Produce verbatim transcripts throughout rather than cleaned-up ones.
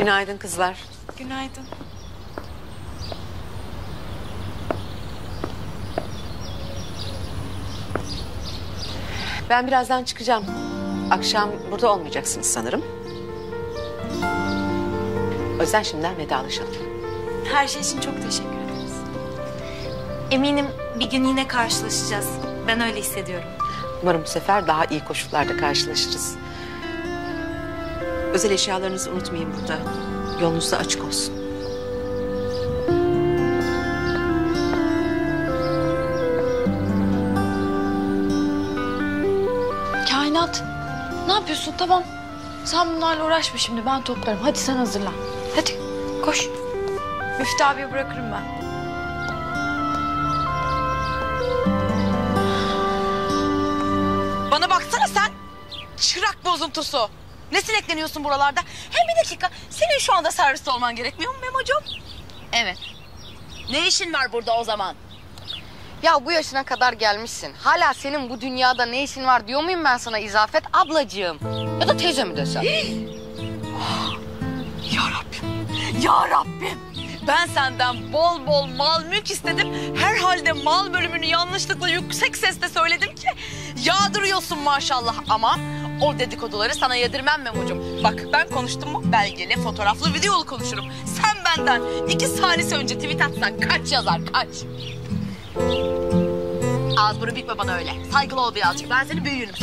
Günaydın kızlar. Günaydın. Ben birazdan çıkacağım. Akşam burada olmayacaksınız sanırım. O yüzden şimdiden vedalaşalım. Her şey için çok teşekkür ederiz. Eminim bir gün yine karşılaşacağız. Ben öyle hissediyorum. Umarım bu sefer daha iyi koşullarda karşılaşırız. Özel eşyalarınızı unutmayın burada. Yolunuz da açık olsun. Kainat, ne yapıyorsun? Tamam. Sen bunlarla uğraşma şimdi. Ben toplarım. Hadi sen hazırlan. Hadi koş. Müftü abiye bırakırım ben. Bana baksana sen. Çırak bozuntusu. Ne sinekleniyorsun buralarda? Hem bir dakika, senin şu anda serviste olman gerekmiyor mu Memo'cum? Evet. Ne işin var burada o zaman? Ya bu yaşına kadar gelmişsin. Hala senin bu dünyada ne işin var diyor muyum ben sana İzafet ablacığım? Ya da teyze mi desem? Oh, ya Rabbim, ya Rabbim. Ben senden bol bol mal mülk istedim. Herhalde mal bölümünü yanlışlıkla yüksek sesle söyledim ki yağdırıyorsun maşallah ama... O dedikoduları sana yedirmem Memo'cum. Bak ben konuştum mu belgeli, fotoğraflı, videolu konuşurum. Sen benden iki saniye önce tweet atsan kaç yazar, kaç. Ağız burun bükme bana öyle. Saygılı ol birazcık. Ben seni büyüğünüm.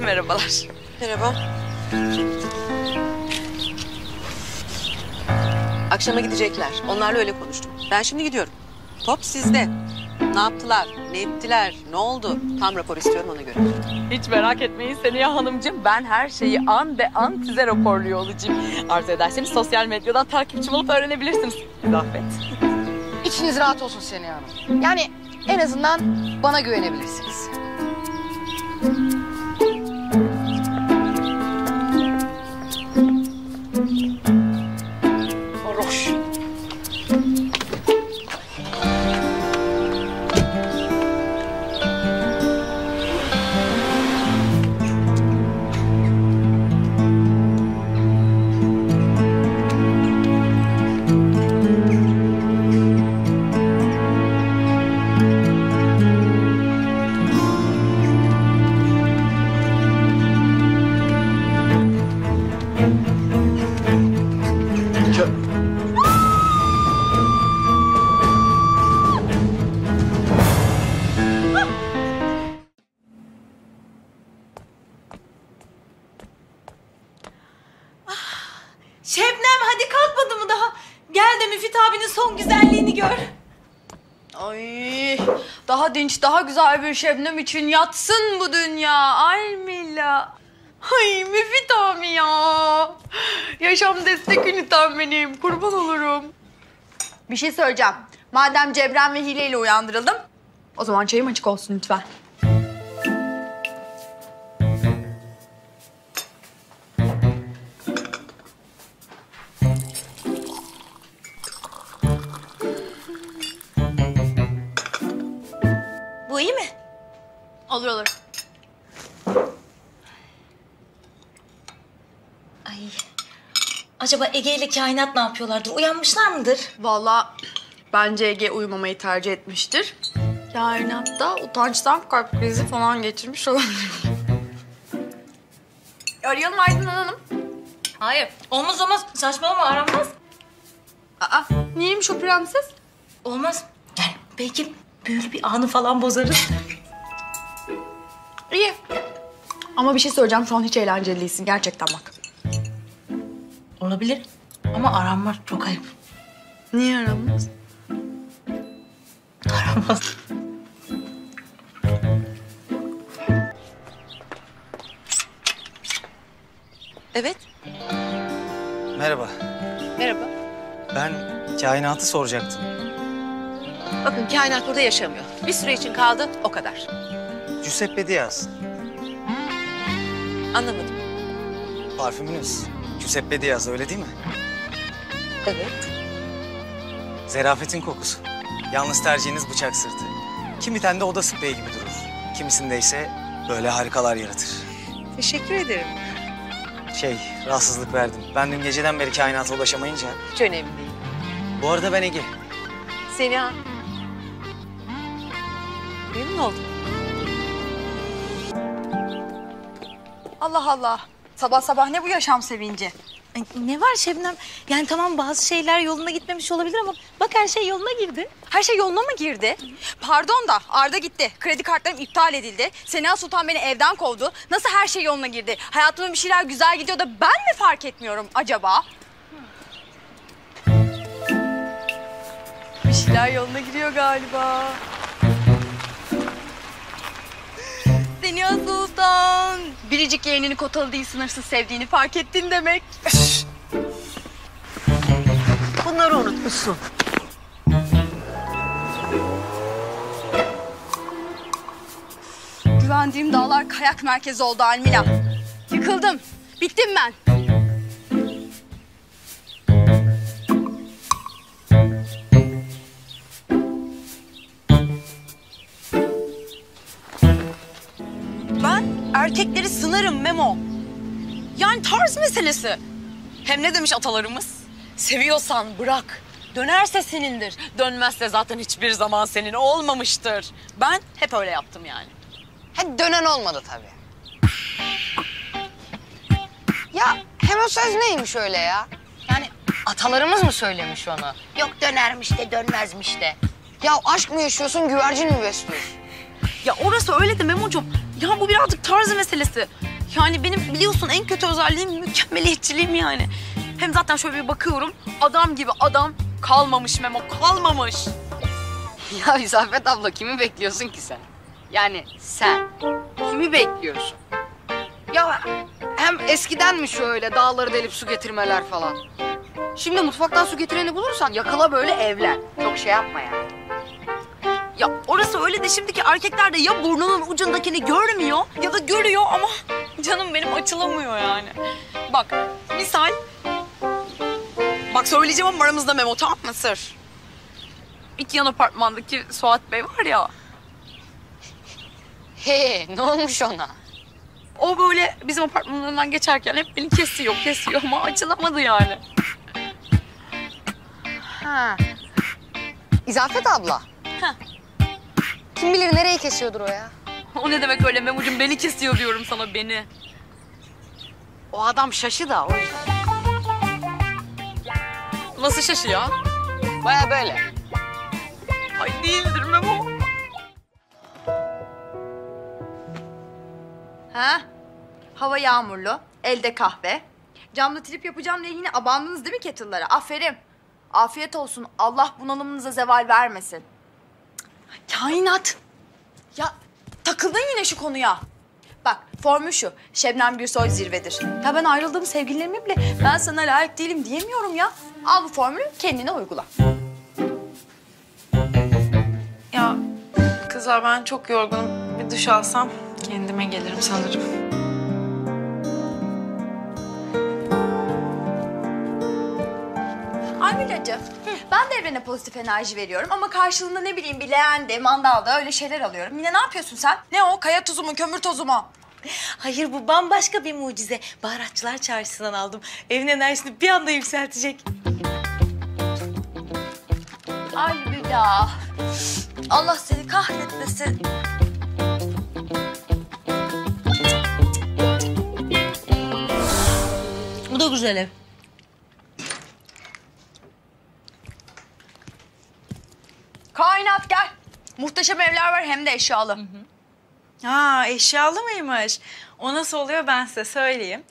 Merhabalar. Merhaba. Akşama gidecekler. Onlarla öyle konuştum. Ben şimdi gidiyorum. Top sizde. Ne yaptılar, ne ettiler, ne oldu? Tam rapor istiyorum ona göre. Hiç merak etmeyin Seniha Hanımcığım. Ben her şeyi an be an size raporluyor olacağım. Arzu ederseniz sosyal medyadan takipçim olup öğrenebilirsiniz. İzafet. İçiniz rahat olsun Seniha Hanım. Yani en azından bana güvenebilirsiniz. Şebnem hadi kalkmadı mı daha? Gel de Müfit abinin son güzelliğini gör. Ay, daha dinç, daha güzel bir Şebnem için yatsın bu dünya. Almilla. Ay Müfit abi ya. Yaşam destek ünitem benim. Kurban olurum. Bir şey söyleyeceğim. Madem Cebren ve hileyle uyandırıldım, o zaman çayım açık olsun lütfen. İyi mi? Olur olur. Ay. Acaba Ege ile Kainat ne yapıyorlardır? Uyanmışlar mıdır? Vallahi bence Ege uyumamayı tercih etmiştir. Kainat da utançtan kalp krizi falan geçirmiş olabilir. Arayalım Aydın Hanım. Hayır. Olmaz olmaz. Saçmalama aranmaz. Aa, niyeymiş o prenses? Olmaz. Gel belki... Böyle bir anı falan bozarız. İyi. Ama bir şey söyleyeceğim. Şu an hiç eğlenceli değilsin. Gerçekten bak. Olabilir. Ama aranmaz. Çok ayıp. Niye aranmaz? Aranmaz. Evet. Merhaba. Merhaba. Ben Kainat'ı soracaktım. Bakın Kainat burada yaşamıyor. Bir süre için kaldı, o kadar. Giuseppe Diaz. Anlamadım. Parfümünüz Giuseppe Diaz, öyle değil mi? Evet. Zerafetin kokusu. Yalnız tercihiniz bıçak sırtı. Kimiden de oda spreyi gibi durur. Kimisinde ise böyle harikalar yaratır. Teşekkür ederim. şey, rahatsızlık verdim. Ben dün geceden beri kainata ulaşamayınca... Hiç önemli değil. Bu arada ben Ege. Seniha. Memnun oldum. Allah Allah. Sabah sabah ne bu yaşam sevinci? Ay, ne var Şebnem? Yani tamam bazı şeyler yoluna gitmemiş olabilir ama... Bak her şey yoluna girdi. Her şey yoluna mı girdi? Pardon da Arda gitti. Kredi kartlarım iptal edildi. Sena Sultan beni evden kovdu. Nasıl her şey yoluna girdi? Hayatımda bir şeyler güzel gidiyor da ben mi fark etmiyorum acaba? Bir şeyler yoluna giriyor galiba. Seniha Sultan. Biricik yeğenini kotalı değil sınırsız sevdiğini fark ettin demek. Bunları unutmuşsun. Güvendiğim dağlar kayak merkezi oldu Almilla. Yıkıldım. Bittim ben. Ben erkekleri sınarım Memo. Yani tarz meselesi. Hem ne demiş atalarımız? Seviyorsan bırak. Dönerse senindir. Dönmezse zaten hiçbir zaman senin olmamıştır. Ben hep öyle yaptım yani. Hadi dönen olmadı tabii. Ya hem o söz neymiş öyle ya? Yani atalarımız mı söylemiş onu? Yok dönermiş de dönmezmiş de. Ya aşk mı yaşıyorsun, güvercin mi besliyorsun? Ya orası öyle de Memo'cum. Ya bu birazcık tarzı meselesi. Yani benim biliyorsun en kötü özelliğim mükemmeliyetçiliğim yani. Hem zaten şöyle bir bakıyorum, adam gibi adam kalmamış Memo, kalmamış. Ya Giuseppe abla kimi bekliyorsun ki sen? Yani sen kimi bekliyorsun? Ya hem eskidenmiş öyle dağları delip su getirmeler falan. Şimdi mutfaktan su getireni bulursan yakala böyle evlen. Çok şey yapma yani. Ya orası öyle de şimdiki erkekler de ya burnunun ucundakini görmüyor ya da görüyor ama canım benim açılamıyor yani. Bak misal... Bak söyleyeceğim ama aramızda Memo, tamam mı sır? İki yan apartmandaki Suat Bey var ya... He, ne olmuş ona? O böyle bizim apartmanlarından geçerken hep beni kesiyor, kesiyor ama açılamadı yani. Ha. İzafet abla. Ha. Kim bilir nereye kesiyordur o ya? O ne demek öyle Memo'cum, beni kesiyor diyorum sana, beni. O adam şaşı da o yüzden. Nasıl şaşı ya? Baya böyle. Ay değildir Memo. Ha? Hava yağmurlu, elde kahve. Camda trip yapacağım diye yine abandınız değil mi kettle'lara? Aferin. Afiyet olsun. Allah bunalımınıza zeval vermesin. Kainat. Ya takıldın yine şu konuya. Bak formül şu. Şebnem Gürsoy zirvedir. Ya ben ayrıldığım sevgililerime bile ben sana layık değilim diyemiyorum ya. Al bu formülü kendine uygula. Ya kızlar ben çok yorgunum. Bir duş alsam kendime gelirim sanırım. Almillacığım ben de evrene pozitif enerji veriyorum ama karşılığında ne bileyim bir leğende, mandalda öyle şeyler alıyorum. Yine ne yapıyorsun sen? Ne o kaya tuzu mu, kömür tozu mu? Hayır bu bambaşka bir mucize. Baharatçılar çarşısından aldım. Evin enerjisini bir anda yükseltecek. Almilla. Allah seni kahretmesin. Bu da güzel ev. Kainat gel. Muhteşem evler var hem de eşyalı. Hı hı. Ha, eşyalı mıymış? O nasıl oluyor ben size söyleyeyim.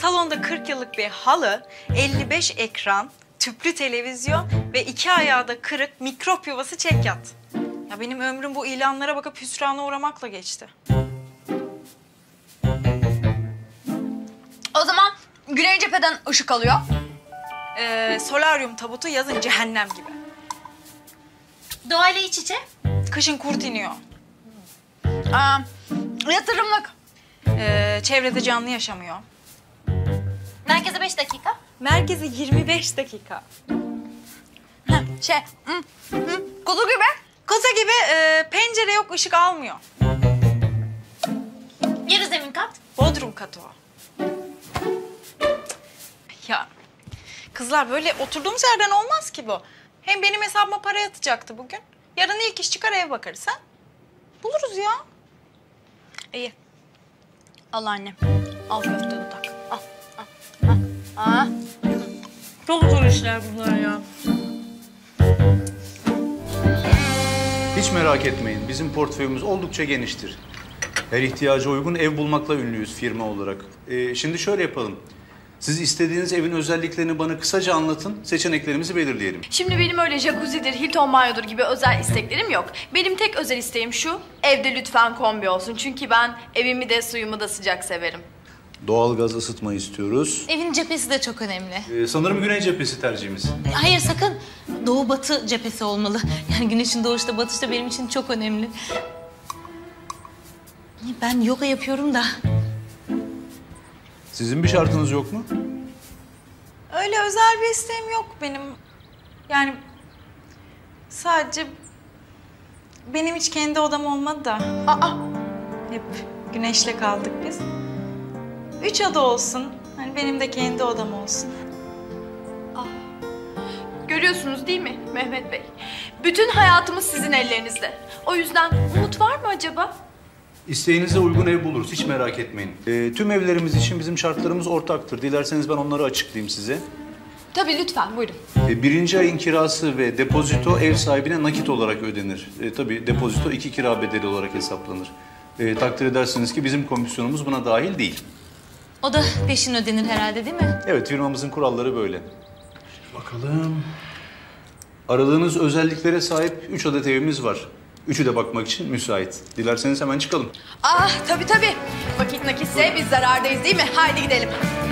Salonda kırk yıllık bir halı, elli beş ekran, tüplü televizyon ve iki ayağı da kırık mikrop yuvası çekyat. Ya benim ömrüm bu ilanlara bakıp hüsrana uğramakla geçti. O zaman güney cepheden ışık alıyor. Ee, solaryum tabutu yazın cehennem gibi. Doğayla iç içe. Kışın kurt iniyor. Aa, yatırımlık. Ee, çevrede canlı yaşamıyor. Merkeze beş dakika. Merkeze yirmi beş dakika. Ha, şey, hı, hı, kuzu gibi. Kuzu gibi e, pencere yok, ışık almıyor. Yarı zemin kat. Bodrum katı o. Ya kızlar böyle oturduğumuz yerden olmaz ki bu. Hem benim hesabıma para yatacaktı bugün. Yarın ilk iş çıkar eve bakarız ha. Buluruz ya. İyi. Al annem. Al köfte dudak. Al. Al. Al. Al. Çok zor işler bunlar ya. Hiç merak etmeyin. Bizim portföyümüz oldukça geniştir. Her ihtiyaca uygun ev bulmakla ünlüyüz firma olarak. Ee, şimdi şöyle yapalım. Siz istediğiniz evin özelliklerini bana kısaca anlatın, seçeneklerimizi belirleyelim. Şimdi benim öyle jacuzzidir, Hilton banyodur gibi özel isteklerim yok. Benim tek özel isteğim şu, evde lütfen kombi olsun. Çünkü ben evimi de suyumu da sıcak severim. Doğalgaz ısıtma istiyoruz. Evin cephesi de çok önemli. Ee, sanırım güney cephesi tercihimiz. Hayır sakın, doğu batı cephesi olmalı. Yani güneşin doğuşta batışta benim için çok önemli. Ben yoga yapıyorum da. Sizin bir şartınız yok mu? Öyle özel bir isteğim yok benim. Yani sadece benim hiç kendi odam olmadı da. Aa, hep güneşle kaldık biz. Üç oda olsun, hani benim de kendi odam olsun. Aa, görüyorsunuz değil mi Mehmet Bey? Bütün hayatımız sizin ellerinizde. O yüzden umut var mı acaba? İsteğinize uygun ev buluruz, hiç merak etmeyin. Ee, tüm evlerimiz için bizim şartlarımız ortaktır. Dilerseniz ben onları açıklayayım size. Tabii lütfen, buyurun. Ee, birinci ayın kirası ve depozito ev sahibine nakit olarak ödenir. Ee, tabii depozito iki kira bedeli olarak hesaplanır. Ee, takdir edersiniz ki bizim komisyonumuz buna dahil değil. O da peşin ödenir herhalde değil mi? Evet, firmamızın kuralları böyle. Bakalım. Aradığınız özelliklere sahip üç adet evimiz var. Üçü de bakmak için müsait. Dilerseniz hemen çıkalım. Ah tabii tabii. Vakit nakitse biz zarardayız değil mi? Haydi gidelim.